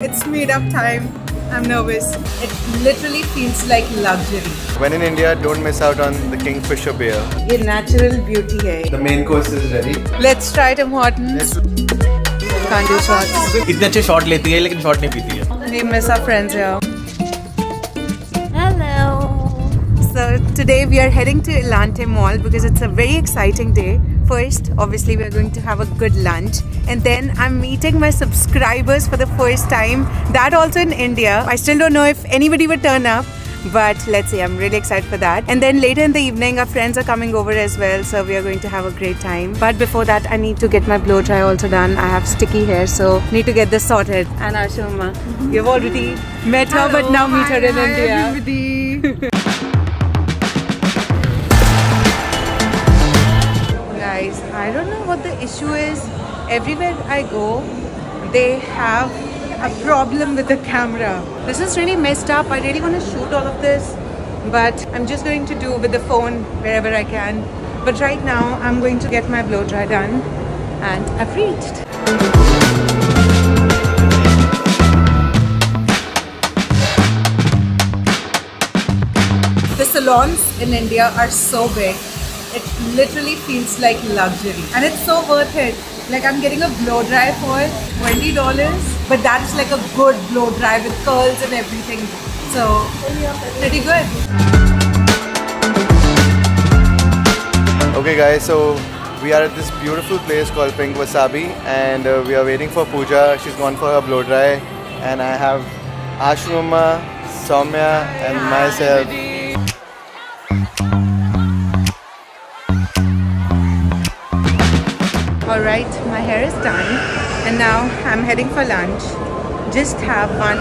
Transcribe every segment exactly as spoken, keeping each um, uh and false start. It's made up time. I'm nervous. It literally feels like luxury. When in India, don't miss out on the Kingfisher beer. Your natural beauty hai. The main course is ready. Let's try Tim Hortons. Can't do shots. Itne achhe shot leti hai, lekin shot nahi peeti hai. We miss our friends here. Hello. So today we are heading to Elante Mall because it's a very exciting day. First, obviously we are going to have a good lunch, and then I'm meeting my subscribers for the first time, that also in India. I still don't know if anybody would turn up, but let's see, I'm really excited for that. And then later in the evening, our friends are coming over as well, so we are going to have a great time. But before that, I need to get my blow dry also done. I have sticky hair, so need to get this sorted. And Ashoma, you've already met her. Hello, but now meet her hi, in hi, India. Everybody. I don't know what the issue is. Everywhere I go, they have a problem with the camera. This is really messed up. I really want to shoot all of this, but I'm just going to do with the phone wherever I can. But right now, I'm going to get my blow dry done, and I've reached. The salons in India are so big. It literally feels like luxury, and it's so worth it. Like, I'm getting a blow dry for twenty dollars, but that's like a good blow dry with curls and everything. So, pretty good. Okay guys, so we are at this beautiful place called Pink Wasabi, and uh, we are waiting for Pooja. She's gone for her blow dry, and I have Ashwama, Soumya and myself. Alright, my hair is done, and now I'm heading for lunch. Just have one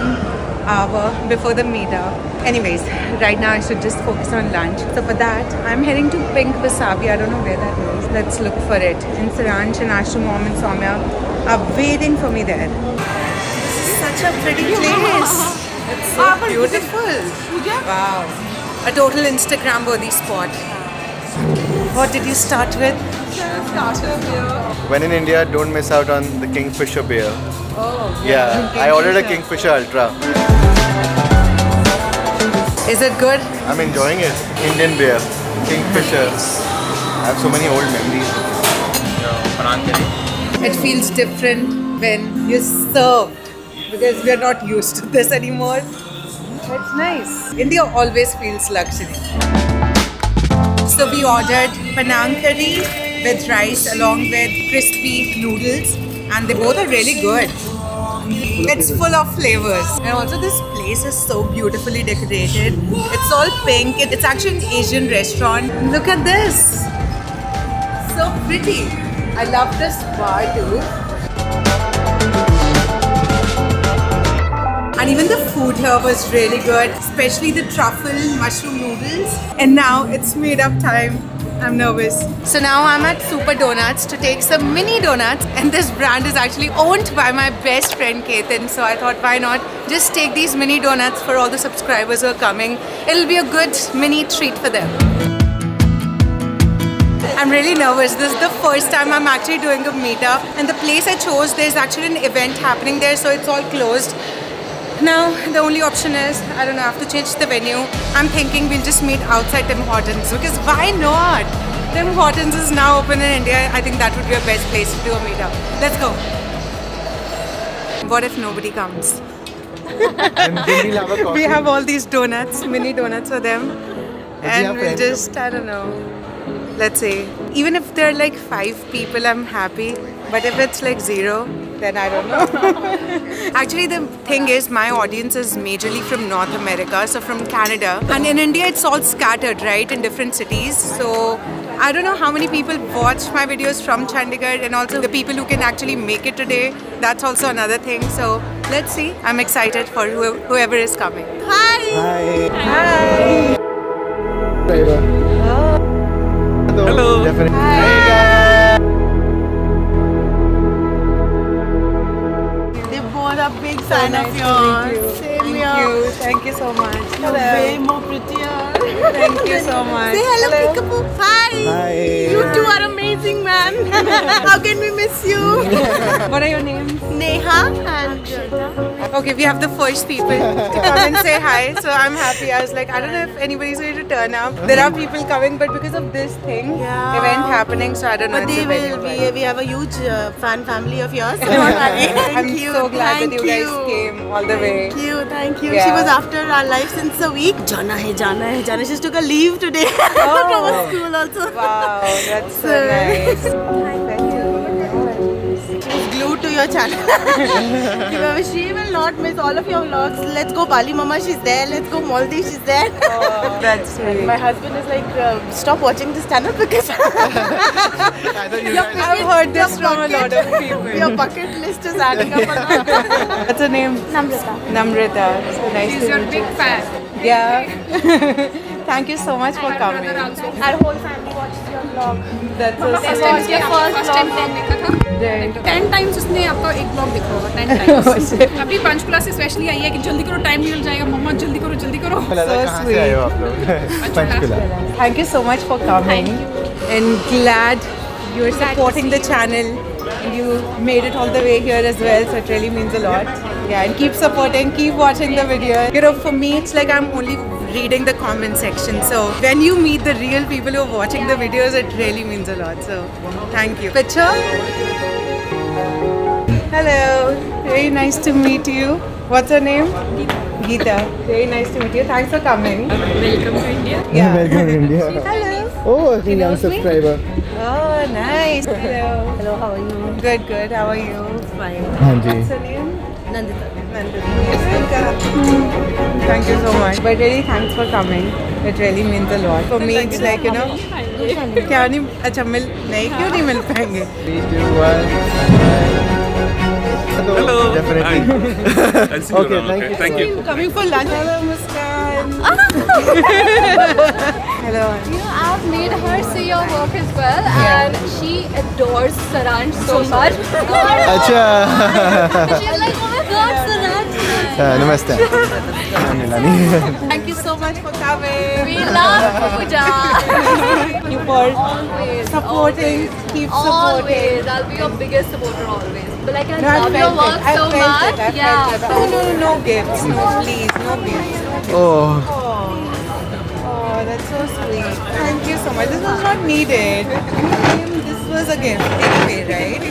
hour before the meetup. Anyways, right now I should just focus on lunch. So for that, I'm heading to Pink Wasabi. I don't know where that is. Let's look for it. And Saransh and Ashu, Mom and Soumya are waiting for me there. This is such a pretty place. It's so beautiful. Wow. A total Instagram-worthy spot. What did you start with? When in India, don't miss out on the Kingfisher beer. Oh, yeah. I ordered a Kingfisher Ultra. Is it good? I'm enjoying it. Indian beer, Kingfisher. I have so many old memories. It feels different when you're served, because we're not used to this anymore. It's nice. India always feels luxury. So we ordered Panang curry with rice along with crispy noodles, and they both are really good. It's full of flavors, and also this place is so beautifully decorated. It's all pink. It's actually an Asian restaurant. Look at this, so pretty. I love this bar too, and even the food here was really good, especially the truffle mushroom noodles. And now it's made up time. I'm nervous. So now I'm at Super Donuts to take some mini donuts, and this brand is actually owned by my best friend Ketan, so I thought why not just take these mini donuts for all the subscribers who are coming. It'll be a good mini treat for them. I'm really nervous. This is the first time I'm actually doing a meetup, and the place I chose, there's actually an event happening there, so it's all closed. Now the only option is, I don't know, I have to change the venue. I'm thinking we'll just meet outside Tim Hortons, because why not? Tim Hortons is now open in India. I think that would be a best place to do a meetup. Let's go. What if nobody comes? We have all these donuts, mini donuts for them, and we'll just, I don't know, let's see. Even if there are like five people, I'm happy, but if it's like zero, then I don't know. Actually, the thing is, my audience is majorly from North America, so from Canada. And in India, it's all scattered, right, in different cities. So I don't know how many people watch my videos from Chandigarh, and also the people who can actually make it today. That's also another thing. So let's see. I'm excited for whoever is coming. Hi! Hi! Hi! Hello! Hello. Hi. Big sign so nice of yours. You. Thank you. you. Thank you so much. Hello. Way more prettier. Thank you so much. Say hello, hello. Peekaboo. Hi. Hi. You two are amazing, man. How can we miss you? What are your names? Neha and Jana. okay, we have the first people to come and say hi, so I'm happy. I was like, I don't know if anybody's going to turn up. There are people coming, but because of this thing, yeah. event happening, so I don't know. But they will be, we, we have a huge uh, fan family of yours. I'm you. so glad thank that you guys you. came all the way. Thank you, thank you. Yeah. She was after our life since a week. Jana hai, Jana hai, Jana. She just took a leave today oh. from our school also. Wow, that's so, so nice. Thank you. Glued to your channel. She will not miss all of your vlogs. Let's go Bali Mama, she's there. Let's go Maldives, she's there. Oh, that's sweet. My husband is like, uh, stop watching this channel because I thought you guys I've heard this from bucket, a lot of people. Your bucket list is adding up yeah. a lot. What's her name? Namrata. Namrata. So nice she's to your meet big you. fan. Yeah. Thank you so much and for coming. Our whole family watches your vlog. That's so sweet. Watched your first vlog. ten times usne aapka ek vlog dekha hoga, ten times. Abhi Punch Plus especially aayi hai ki jaldi karo, time mil jayega mama, jaldi karo, jaldi karo. So sweet. Thank you so much for coming. And glad you are supporting the channel. You made it all the way here as well, so it really means a lot. Yeah, and keep supporting, keep watching the video. You know, for me, it's like I'm only reading the comment section. So when you meet the real people who are watching the videos, it really means a lot. So thank you. Picture. Hello. Very nice to meet you. What's your name? Geeta. Very nice to meet you. Thanks for coming. Welcome to India. Yeah. Welcome to India. Hello. Oh, I think I'm a subscriber. Oh, nice. Hello. Hello, how are you? Good, good. How are you? Fine. What's your name? Nandita. Nandita. Yes. Thank you so much. But really, thanks for coming. It really means a lot. For me, it's like, you know, क्या नहीं अच्छा मिल नहीं क्यों नहीं मिल पाएंगे? Hello. Definitely. I'll see you okay, around. Thank okay. you. Thank you. Coming for lunch. Hello, Muskaan. Hello. You know, I've made her see your work as well, yeah. and she adores Saransh so much. Acha. She's like, oh my God, Saransh. Uh, namaste. I'm Milani. Thank you so much for coming. We love Pooja. Thank you for always, supporting. Always. Keep supporting. Always. I'll be your biggest supporter always. But like, I no, love your work it. so much. It, yeah. It. No, no, no gifts. No, please, no gifts. Oh. oh. Oh, that's so sweet. Thank you so much. This was not needed. This was a gift anyway, right?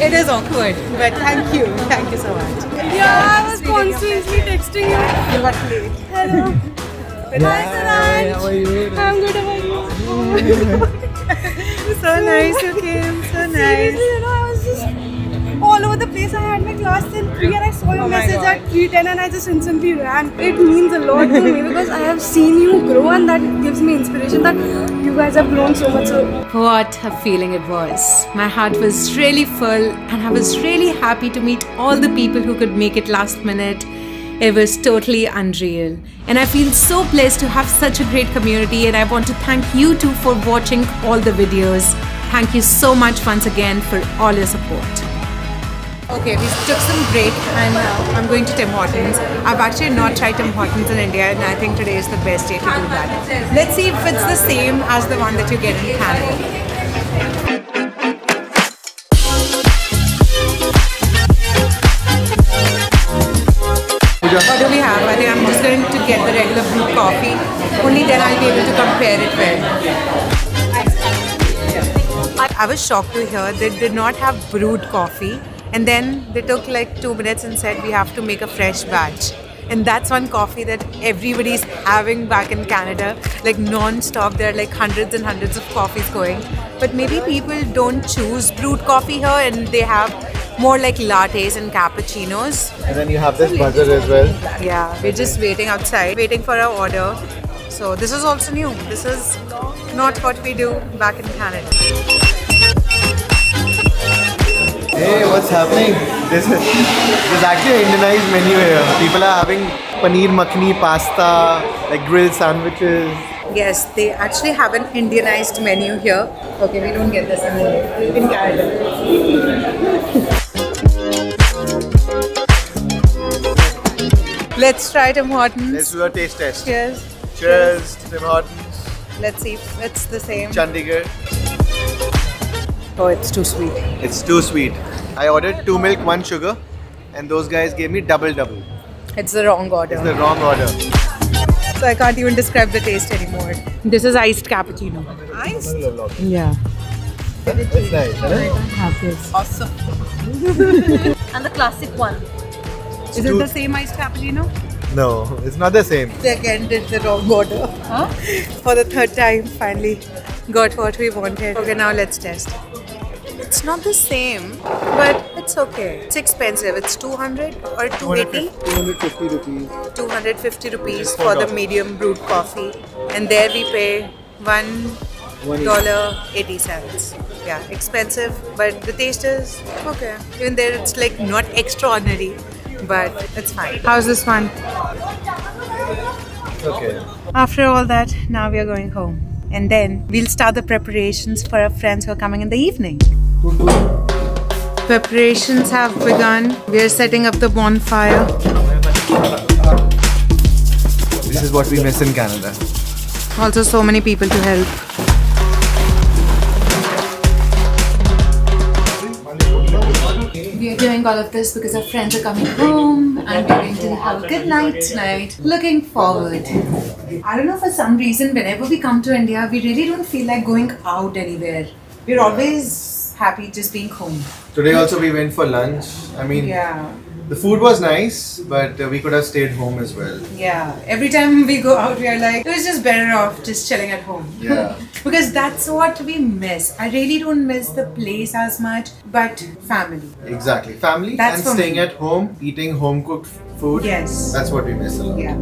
It is awkward, but thank you. Thank you so much. Yeah, I was constantly texting you. You got late. Hello. Hi, Saransh. How are you? I'm good. How are you? So nice you came. So nice. Seriously, you know, I was just all over the place. I had my class till three and I saw your oh message at three ten and I just instantly ran. It means a lot to me because I have seen you grow and that gives me inspiration that you guys have grown so much. What a feeling it was. My heart was really full and I was really happy to meet all the people who could make it last minute. It was totally unreal. And I feel so blessed to have such a great community and I want to thank you too for watching all the videos. Thank you so much once again for all your support. Okay, we took some break and I'm going to Tim Hortons. I've actually not tried Tim Hortons in India and I think today is the best day to do that. Let's see if it's the same as the one that you get in Canada. What do we have? I think I'm just going to get the regular blue coffee. Only then I'll be able to compare it well. I was shocked to hear they did not have brewed coffee. And then they took like two minutes and said we have to make a fresh batch. And that's one coffee that everybody's having back in Canada. Like non-stop, there are like hundreds and hundreds of coffees going. But maybe people don't choose brewed coffee here and they have more like lattes and cappuccinos. And then you have this burger as well. Yeah, we're just waiting outside, waiting for our order. So this is also new. This is not what we do back in Canada. Hey, what's happening? This is, this is actually an Indianized menu here. People are having paneer makhni, pasta, like grilled sandwiches. Yes, they actually have an Indianized menu here. Okay, we don't get this in, in Canada. Let's try Tim Hortons. Let's do a taste test. Cheers. Cheers, Cheers. To Tim Hortons. Let's see if it's the same. Chandigarh. Oh, it's too sweet. It's too sweet. I ordered two milk, one sugar and those guys gave me double double. It's the wrong order. It's the wrong order. So I can't even describe the taste anymore. This is iced cappuccino. Iced? Yeah. It's nice, isn't it? I have this. Awesome. And the classic one. Is it the same iced cappuccino? No, it's not the same. They again did the wrong order. Huh? For the third time, finally got what we wanted. Okay, now let's test. It's not the same, but it's okay. It's expensive. It's two hundred or two eighty? two hundred fifty rupees. two hundred fifty rupees for the medium brewed coffee. And there we pay one dollar eighty cents. Yeah, expensive, but the taste is okay. Even there, it's like not extraordinary, but it's fine. How's this one? Okay. After all that, now we are going home. And then we'll start the preparations for our friends who are coming in the evening. Preparations have begun. We are setting up the bonfire. This is what we miss in Canada. Also, so many people to help. We are doing all of this because our friends are coming home and we're going to have a good night tonight. Looking forward. I don't know, for some reason, whenever we come to India, we really don't feel like going out anywhere. We're always happy just being home. Today also we went for lunch. I mean, yeah. The food was nice, but uh, we could have stayed home as well. Yeah, every time we go out, we are like, it was just better off just chilling at home. Yeah. Because that's what we miss. I really don't miss the place as much, but family. Exactly. Family that's and staying me. At home, eating home cooked food. Yes. That's what we miss a lot. Yeah.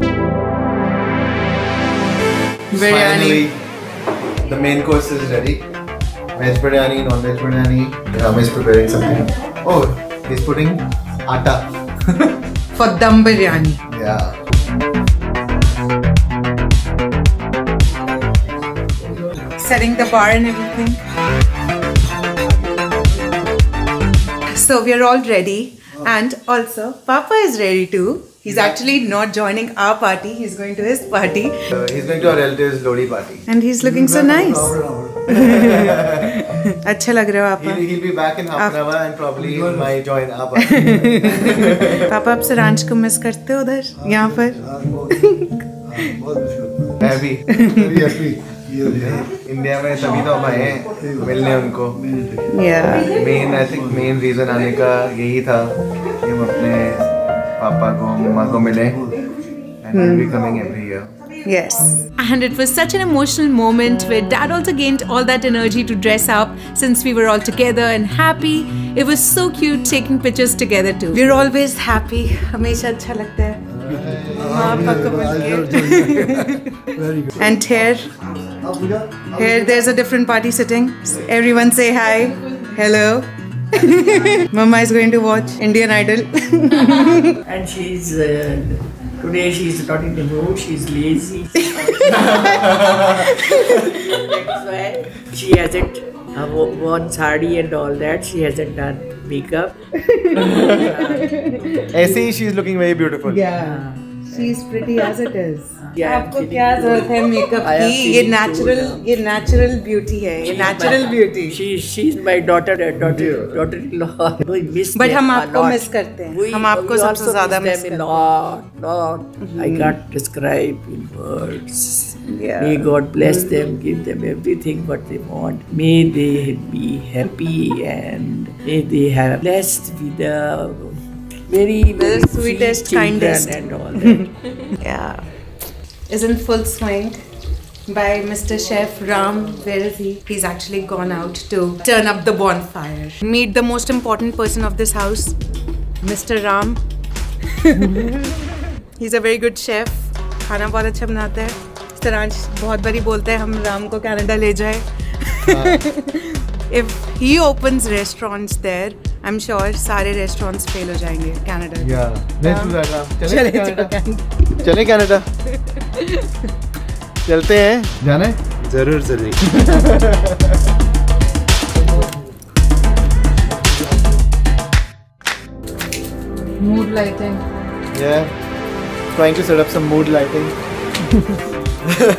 Biryani. Finally, the main course is ready. Veg biryani, non-veg biryani. Rama is preparing something. Oh, he's putting atta. For dum biryani. Yeah. Setting the bar and everything. So we are all ready, oh. And also Papa is ready too. He's yeah. actually not joining our party. He's going to his party. Uh, he's going to our relatives' Lodi party. And he's looking so nice. Achha lag raha ho, Papa. He'll, he'll be back in half an hour and probably he might join our party. Papa, aap Saransh ko miss karte ho udhar, yahan par. मैं भी. India में सभी तो हम आए हैं मिलने उनको. Yeah. Main I think main reason आने का यही था कि हम अपने Papa ko, Mama ko mile, and hmm. we'll be coming every year. Yes. And it was such an emotional moment where Dad also gained all that energy to dress up since we were all together and happy. It was so cute taking pictures together too. We're always happy. Hamesha acha lagta hai. And here, here there's a different party sitting. Everyone say hi. Hello. Mama is going to watch Indian Idol. And she's uh, today she's not in the mood, she's lazy. That's why she hasn't uh, worn sari and all that, she hasn't done makeup. Aise she's looking very beautiful. Yeah. She's pretty as it is. आपको क्या ज़रूरत है makeup की? ये natural, ये natural beauty है, ये natural beauty. She, she's my daughter, daughter, daughter-in-law. We miss. But हम आपको miss करते हैं. हम आपको सबसे ज़्यादा miss करते हैं. Lot, lot. I can't describe in words. May God bless them, give them everything what they want. May they be happy and may they have blessed with the Very, very the sweetest, kindest, and all that. Yeah, is in full swing by Mister Chef Ram. Where is he? He's actually gone out to turn up the bonfire. Meet the most important person of this house, Mister Ram. He's a very good chef. खाना बहुत अच्छा बनाता है. सरांश बहुत बारी बोलते हैं हम राम को कनाडा ले जाए. If he opens restaurants there, I'm sure सारे restaurants fail हो जाएंगे Canada. Yeah, let's do that. चले Canada. चले Canada. चलते हैं. जाने? जरूर जरूर. Mood lighting. Yeah, trying to set up some mood lighting.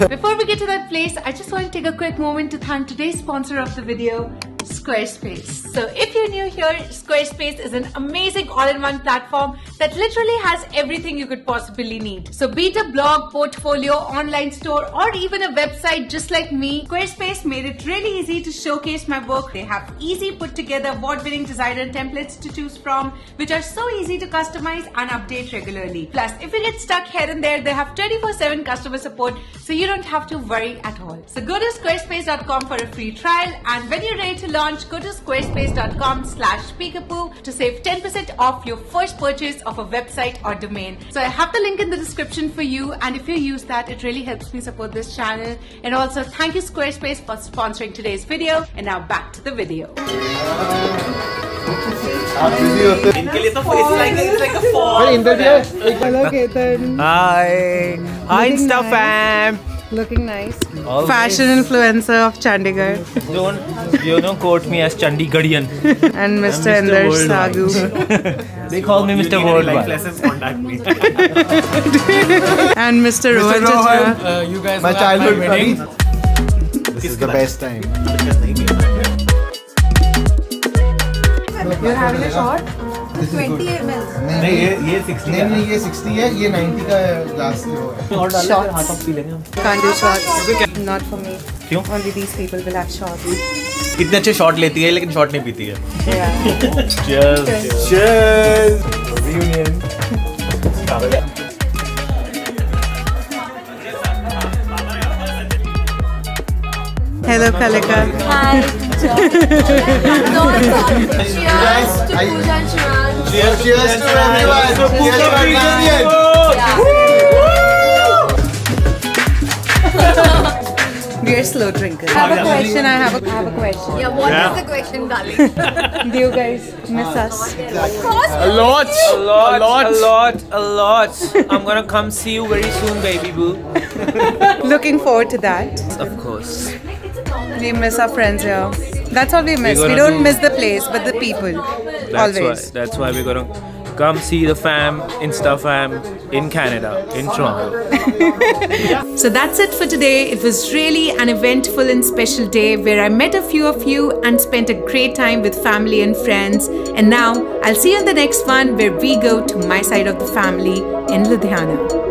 Before we get to that place, I just want to take a quick moment to thank today's sponsor of the video, Squarespace. So if you're new here, Squarespace is an amazing all-in-one platform that literally has everything you could possibly need. So be it a blog, portfolio, online store, or even a website just like me, Squarespace made it really easy to showcase my work. They have easy put together award-winning designer templates to choose from, which are so easy to customize and update regularly. Plus, if you get stuck here and there, they have twenty-four seven customer support, so you don't have to worry at all. So go to squarespace dot com for a free trial, and when you're ready to launch, go to squarespace dot com slash peekapoo to save ten percent off your first purchase of a website or domain. So I have the link in the description for you, and if you use that, it really helps me support this channel. And also thank you Squarespace for sponsoring today's video. And now back to the video. इनके लिए तो face like it's like a fall. Hello Ketan. Hi. Hi Insta fam. Looking nice. Always. Fashion influencer of Chandigarh. Don't, you know, quote me as Chandigarhian. And Mister Indarsh Sagu. They call me Mister Worldwide. Classes contact me. And Mister Rohan Chauhan. Uh, you guys my childhood buddy. This is the best time. You're having a shot? twenty milliliters. नहीं ये ये sixty है, नहीं ये sixty है, ये ninety का glass लो है. और डालो हाथ पक पी लेंगे. Can't do shots. Not for me. क्यों? Only these people will have shots. कितने अच्छे shot लेती है लेकिन shot नहीं पीती है. Cheers. Cheers. Reunion. Hello Kalika. Hi. Cheers to Pooja and Shivan. Cheers, cheers to everyone. So Pooja and Indian. We are slow drinkers. I have a question. I have a, I have a question. Yeah, what yeah. is the question, darling? Do you guys miss uh, us? Exactly. Of course. A lot, a lot, a lot, a lot, a lot. I'm gonna come see you very soon, baby boo. Looking forward to that. Of course. We miss our friends here. That's all we miss. We don't do miss the place, but the people. That's always. Why, that's why we're going to come see the fam, Insta fam, in Canada, in Toronto. So that's it for today. It was really an eventful and special day where I met a few of you and spent a great time with family and friends. And now, I'll see you in the next one where we go to my side of the family in Ludhiana.